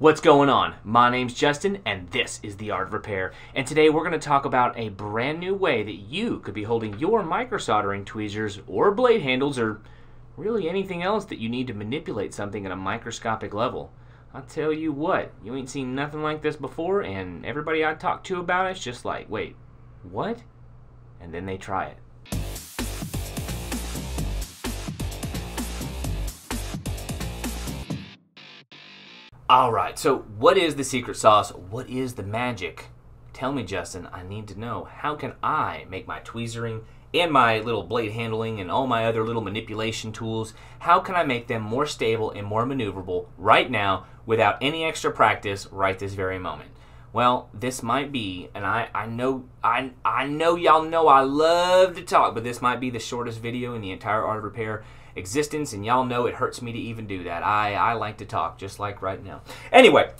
What's going on? My name's Justin and this is The Art of Repair, and today we're going to talk about a brand new way that you could be holding your microsoldering tweezers or blade handles or really anything else that you need to manipulate something at a microscopic level. I'll tell you what, you ain't seen nothing like this before, and everybody I talk to about it's just like, wait, what? And then they try it. Alright, so what is the secret sauce? What is the magic? Tell me, Justin, I need to know. How can I make my tweezering and my little blade handling and all my other little manipulation tools, how can I make them more stable and more maneuverable right now without any extra practice right this very moment? Well, this might be, and I know y'all know I love to talk, but this might be the shortest video in the entire Art of Repair existence, and y'all know it hurts me to even do that. I like to talk, just like right now. Anyway,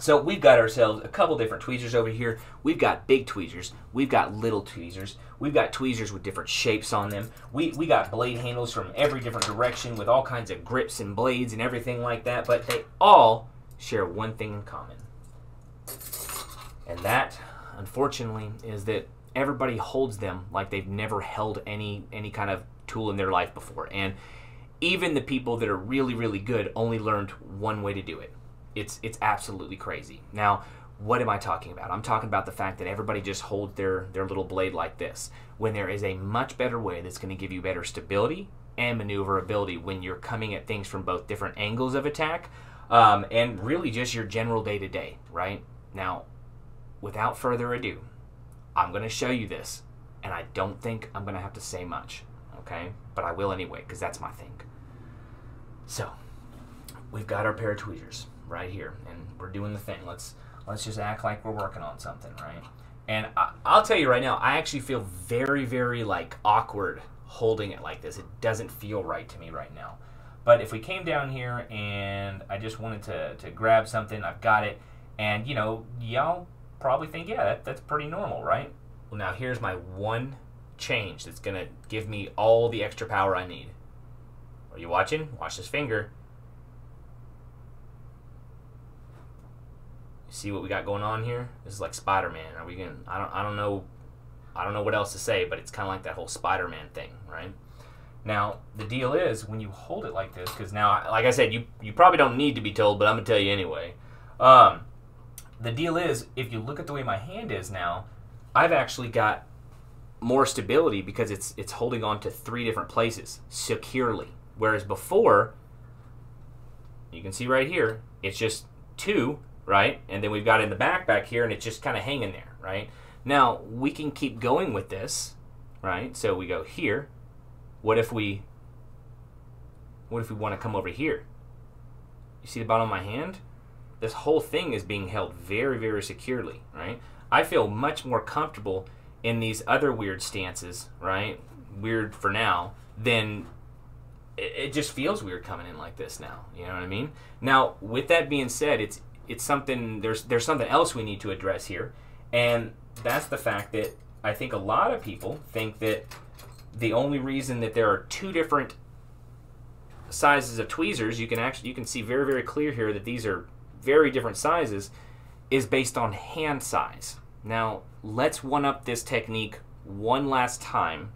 so we've got ourselves a couple different tweezers over here. We've got big tweezers. We've got little tweezers. We've got tweezers with different shapes on them. We got blade handles from every different direction with all kinds of grips and blades and everything like that, but they all share one thing in common. And that, unfortunately, is that everybody holds them like they've never held any kind of tool in their life before. And even the people that are really, really good only learned one way to do it. It's absolutely crazy. Now, what am I talking about? I'm talking about the fact that everybody just holds their little blade like this, when there is a much better way that's going to give you better stability and maneuverability when you're coming at things from both different angles of attack and really just your general day-to-day, right? Now, without further ado, I'm going to show you this, and I don't think I'm going to have to say much, okay? But I will anyway, because that's my thing. So, we've got our pair of tweezers right here, and we're doing the thing. Let's just act like we're working on something, right? And I'll tell you right now, I actually feel very, very, like, awkward holding it like this. It doesn't feel right to me right now. But if we came down here and I just wanted to grab something, I've got it, and, you know, y'all probably think, yeah, that's pretty normal, right? Well, now here's my one change that's gonna give me all the extra power I need. Are you watching? Watch this finger. See what we got going on here? This is like Spider-Man. Are we gonna? I don't know what else to say, but it's kind of like that whole Spider-Man thing, right? Now the deal is when you hold it like this, because now, like I said, you probably don't need to be told, but I'm gonna tell you anyway. The deal is, if you look at the way my hand is now, I've actually got more stability because it's holding on to three different places securely. Whereas before, you can see right here, it's just two, right? And then we've got in the back here, and it's just kind of hanging there, right? Now, we can keep going with this, right? So we go here. What if we want to come over here? You see the bottom of my hand? This whole thing is being held very, very securely, right? I feel much more comfortable in these other weird stances, right? Weird for now, than it just feels weird coming in like this now. You know what I mean? Now, with that being said, it's something, there's something else we need to address here, and that's the fact that I think a lot of people think that the only reason that there are two different sizes of tweezers, you can see very, very clear here that these are very different sizes, is based on hand size. Now, let's one up this technique one last time,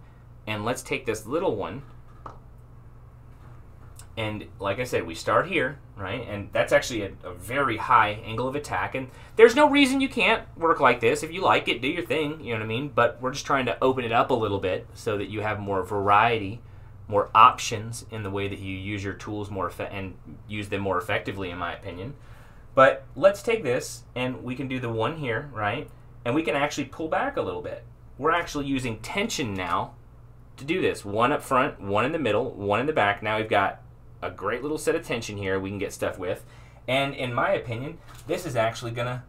and let's take this little one, and like I said, we start here, right? And that's actually a very high angle of attack, and there's no reason you can't work like this. If you like it, do your thing, you know what I mean? But we're just trying to open it up a little bit so that you have more variety, more options in the way that you use your tools and use them more effectively, in my opinion. But let's take this, and we can do the one here, right? And we can actually pull back a little bit. We're actually using tension now to do this. One up front, one in the middle, one in the back. Now we've got a great little set of tension here we can get stuff with. And in my opinion, this is actually gonna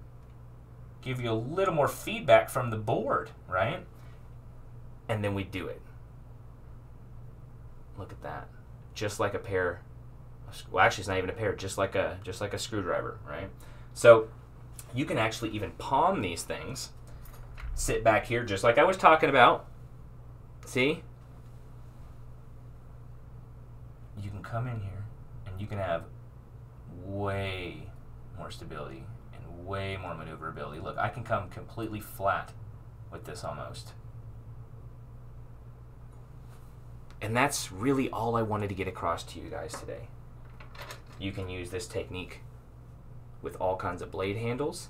give you a little more feedback from the board, right? And then we do it. Look at that. Just like a pair. Well, actually, it's not even a pair, just like a screwdriver, right? So you can actually even palm these things, sit back here just like I was talking about. See? You can come in here and you can have way more stability and way more maneuverability. Look, I can come completely flat with this almost. And that's really all I wanted to get across to you guys today. You can use this technique with all kinds of blade handles.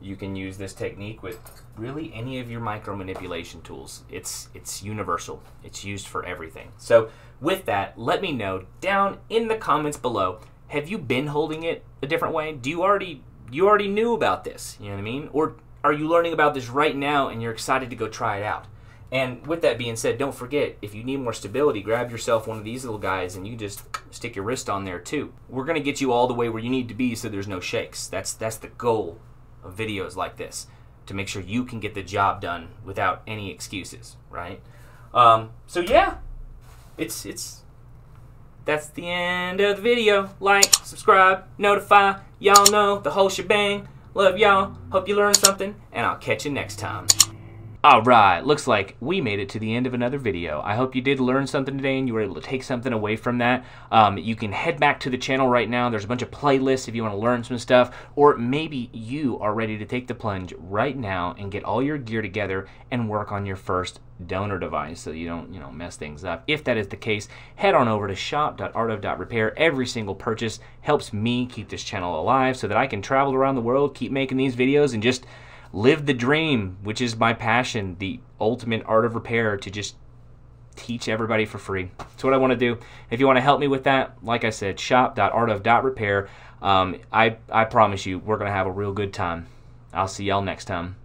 You can use this technique with really any of your micro manipulation tools. It's universal. It's used for everything. So with that, let me know down in the comments below, have you been holding it a different way? Do you already knew about this? You know what I mean? Or are you learning about this right now and you're excited to go try it out? And with that being said, don't forget, if you need more stability, grab yourself one of these little guys and you just stick your wrist on there too. We're gonna get you all the way where you need to be so there's no shakes. That's the goal of videos like this, to make sure you can get the job done without any excuses, right? So yeah, that's the end of the video. Like, subscribe, notify, y'all know the whole shebang. Love y'all, hope you learned something, and I'll catch you next time. Alright, looks like we made it to the end of another video. I hope you did learn something today and you were able to take something away from that. You can head back to the channel right now. There's a bunch of playlists if you want to learn some stuff, or maybe you are ready to take the plunge right now and get all your gear together and work on your first donor device so you don't, mess things up. If that is the case, head on over to shop.artof.repair. Every single purchase helps me keep this channel alive so that I can travel around the world, keep making these videos, and just live the dream, which is my passion, the ultimate art of repair, to just teach everybody for free. That's what I want to do. If you want to help me with that, like I said, shop.artof.repair. I promise you, we're going to have a real good time. I'll see y'all next time.